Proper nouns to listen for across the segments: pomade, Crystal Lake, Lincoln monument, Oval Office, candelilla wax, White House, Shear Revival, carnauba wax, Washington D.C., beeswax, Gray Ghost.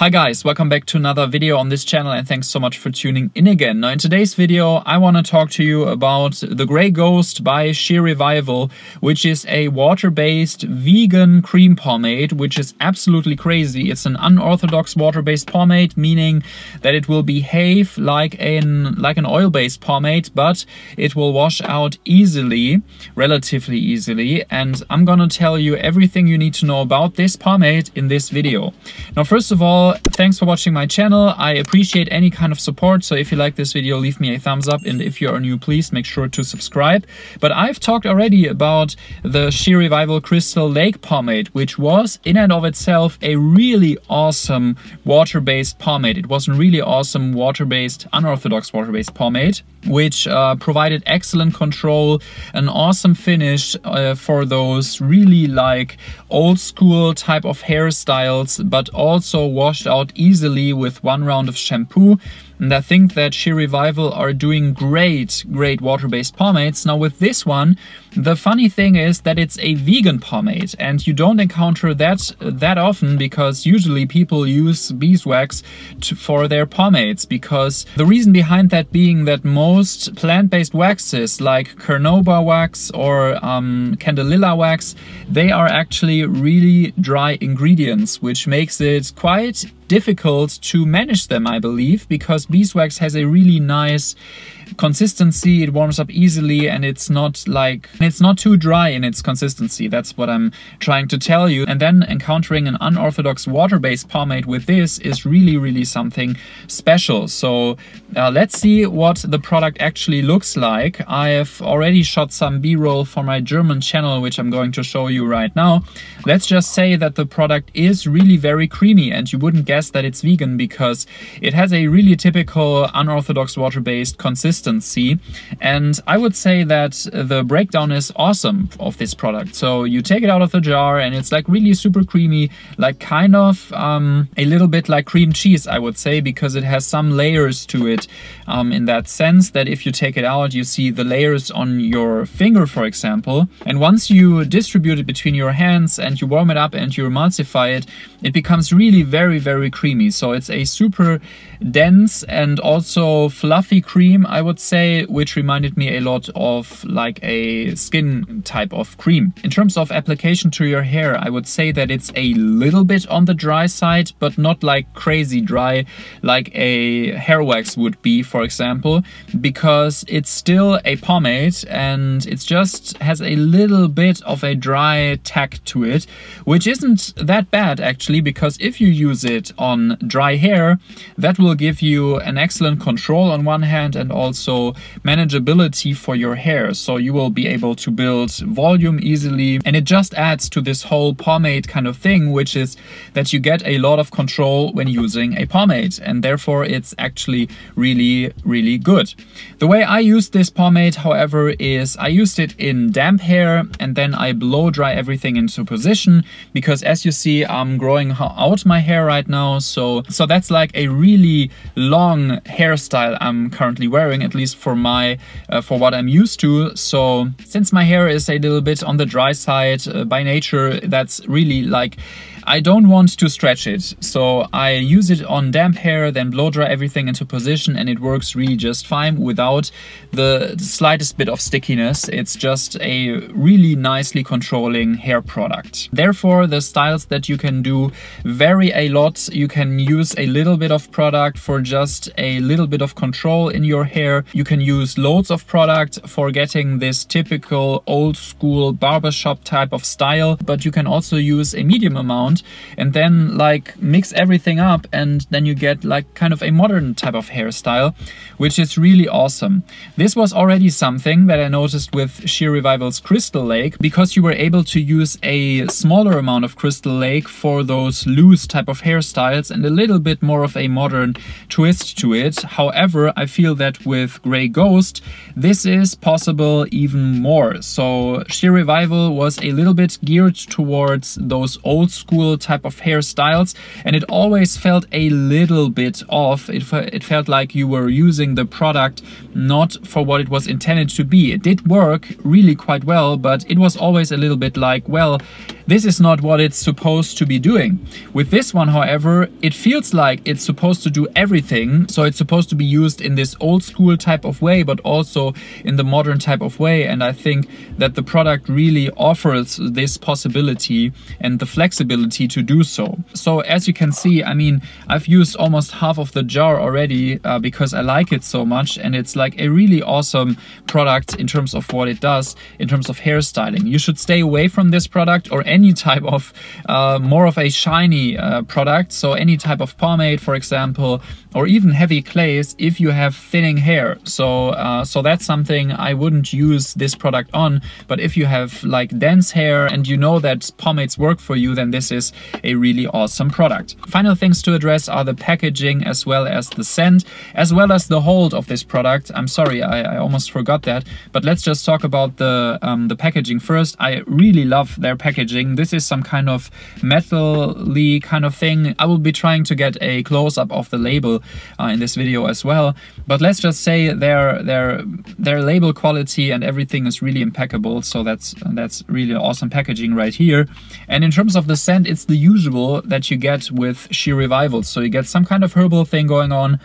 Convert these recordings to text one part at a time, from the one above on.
Hi guys, welcome back to another video on this channel and thanks so much for tuning in again. Now in today's video I want to talk to you about the Gray Ghost by Shear Revival, which is a water-based vegan cream pomade, which is absolutely crazy. It's an unorthodox water-based pomade, meaning that it will behave like an oil-based pomade, but it will wash out easily, relatively easily, and I'm gonna tell you everything you need to know about this pomade in this video. Now first of all, thanks for watching my channel. I appreciate any kind of support, so if you like this video, leave me a thumbs up, and if you are new, please make sure to subscribe. But I've talked already about the Shear Revival Crystal Lake pomade, which was in and of itself a really awesome water-based pomade. It was a really awesome water-based, unorthodox water-based pomade, which provided excellent control, an awesome finish for those really like old school type of hairstyles, but also washed out easily with one round of shampoo. And I think that Shear Revival are doing great water-based pomades. Now with this one, the funny thing is that it's a vegan pomade, and you don't encounter that often, because usually people use beeswax for their pomades, because the reason behind that being that most plant-based waxes like carnauba wax or candelilla wax, they are actually really dry ingredients, which makes it quite difficult to manage them, I believe, because beeswax has a really nice consistency. It warms up easily, and it's not too dry in its consistency. That's what I'm trying to tell you. And then encountering an unorthodox water-based pomade with this is really something special. So let's see what the product actually looks like. I have already shot some b-roll for my German channel, which I'm going to show you right now. Let's just say that the product is really very creamy, and you wouldn't guess that it's vegan because it has a really typical unorthodox water-based consistency. And I would say that the breakdown is awesome of this product. So you take it out of the jar and it's like really super creamy, like kind of a little bit like cream cheese, I would say, because it has some layers to it in that sense that if you take it out, you see the layers on your finger, for example. And once you distribute it between your hands and you warm it up and you emulsify it, it becomes really very creamy. So it's a super dense and also fluffy cream, I would say, which reminded me a lot of like a skin type of cream. In terms of application to your hair, I would say that it's a little bit on the dry side, but not like crazy dry like a hair wax would be, for example, because it's still a pomade and it just has a little bit of a dry tack to it, which isn't that bad actually, because if you use it on dry hair, that will give you an excellent control on one hand and also manageability for your hair. So you will be able to build volume easily, and it just adds to this whole pomade kind of thing, which is that you get a lot of control when using a pomade, and therefore it's actually really good. The way I used this pomade, however, is I used it in damp hair and then I blow dry everything into position, because as you see, I'm growing out my hair right now, so that's like a really long hairstyle I'm currently wearing, at least for my for what I'm used to. So since my hair is a little bit on the dry side by nature, that's really like I don't want to stretch it, so I use it on damp hair, then blow dry everything into position, and it works really just fine without the slightest bit of stickiness. It's just a really nicely controlling hair product. Therefore, the styles that you can do vary a lot. You can use a little bit of product for just a little bit of control in your hair. You can use loads of product for getting this typical old school barbershop type of style, but you can also use a medium amount and then like mix everything up, and then you get like kind of a modern type of hairstyle, which is really awesome. This was already something that I noticed with Shear Revival's Crystal Lake, because you were able to use a smaller amount of Crystal Lake for those loose type of hairstyles and a little bit more of a modern twist to it. However, I feel that with Gray Ghost, this is possible even more. So Shear Revival was a little bit geared towards those old school cool type of hairstyles, and it always felt a little bit off. It felt like you were using the product not for what it was intended to be. It did work really quite well, but it was always a little bit like, well, this is not what it's supposed to be doing. With this one, however, it feels like it's supposed to do everything. So it's supposed to be used in this old school type of way, but also in the modern type of way. And I think that the product really offers this possibility and the flexibility to do so. So as you can see, I mean, I've used almost half of the jar already because I like it so much. And it's like a really awesome product in terms of what it does, in terms of hairstyling. You should stay away from this product or any type of more of a shiny product. So any type of pomade, for example, or even heavy clays if you have thinning hair. So so that's something I wouldn't use this product on. But if you have like dense hair and you know that pomades work for you, then this is a really awesome product. Final things to address are the packaging as well as the scent, as well as the hold of this product. I'm sorry, I almost forgot that. But let's just talk about the packaging first. I really love their packaging. This is some kind of metal-y kind of thing. I will be trying to get a close-up of the label in this video as well. But let's just say their label quality and everything is really impeccable. So that's really awesome packaging right here. And in terms of the scent, it's the usual that you get with Shear Revival. So you get some kind of herbal thing going on.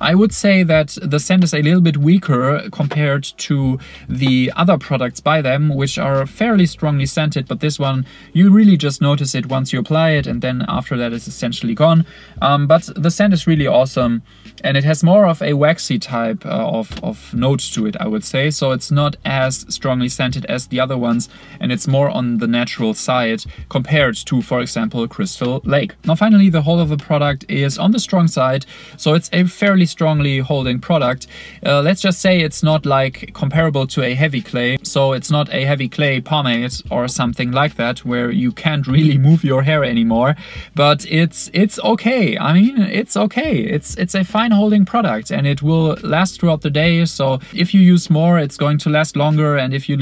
I would say that the scent is a little bit weaker compared to the other products by them, which are fairly strongly scented, but this one, you really just notice it once you apply it, and then after that it's essentially gone. But the scent is really awesome, and it has more of a waxy type of note to it, I would say, so it's not as strongly scented as the other ones, and it's more on the natural side compared to, for example, Crystal Lake. Now finally, the whole of the product is on the strong side, so it's a fairly strongly holding product. Let's just say it's not like comparable to a heavy clay, so it's not a heavy clay pomade or something like that where you can't really move your hair anymore, but it's okay. I mean, it's okay. It's a fine holding product and it will last throughout the day, so if you use more it's going to last longer, and if you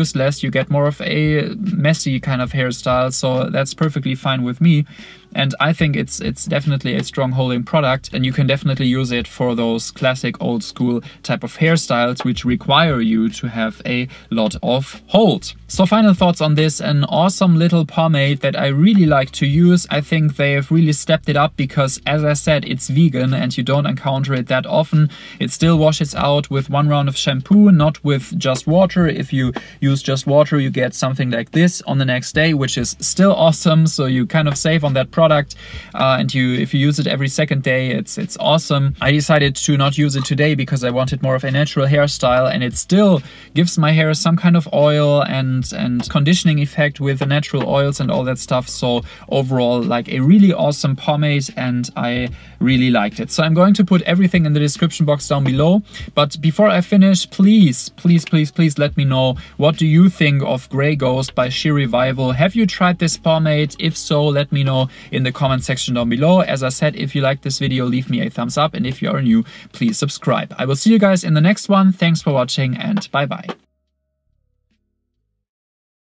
use less you get more of a messy kind of hairstyle, so that's perfectly fine with me. And I think it's definitely a strong holding product, and you can definitely use it for those classic old school type of hairstyles which require you to have a lot of hold. So final thoughts on this: an awesome little pomade that I really like to use. I think they have really stepped it up because, as I said, it's vegan and you don't encounter it that often. It still washes out with one round of shampoo, not with just water. If you use just water, you get something like this on the next day, which is still awesome, so you kind of save on that product, and if you use it every second day, it's awesome. I decided to not use it today because I wanted more of a natural hairstyle, and it still gives my hair some kind of oil and conditioning effect with the natural oils and all that stuff. So overall, like, a really awesome pomade, and I really liked it. So I'm going to put everything in the description box down below. But before I finish, please, please, please, please let me know, what do you think of Gray Ghost by Shear Revival? Have you tried this pomade? If so, let me know in the comment section down below. As I said, if you like this video, leave me a thumbs up, and if you are new, please subscribe. I will see you guys in the next one. Thanks for watching, and bye bye.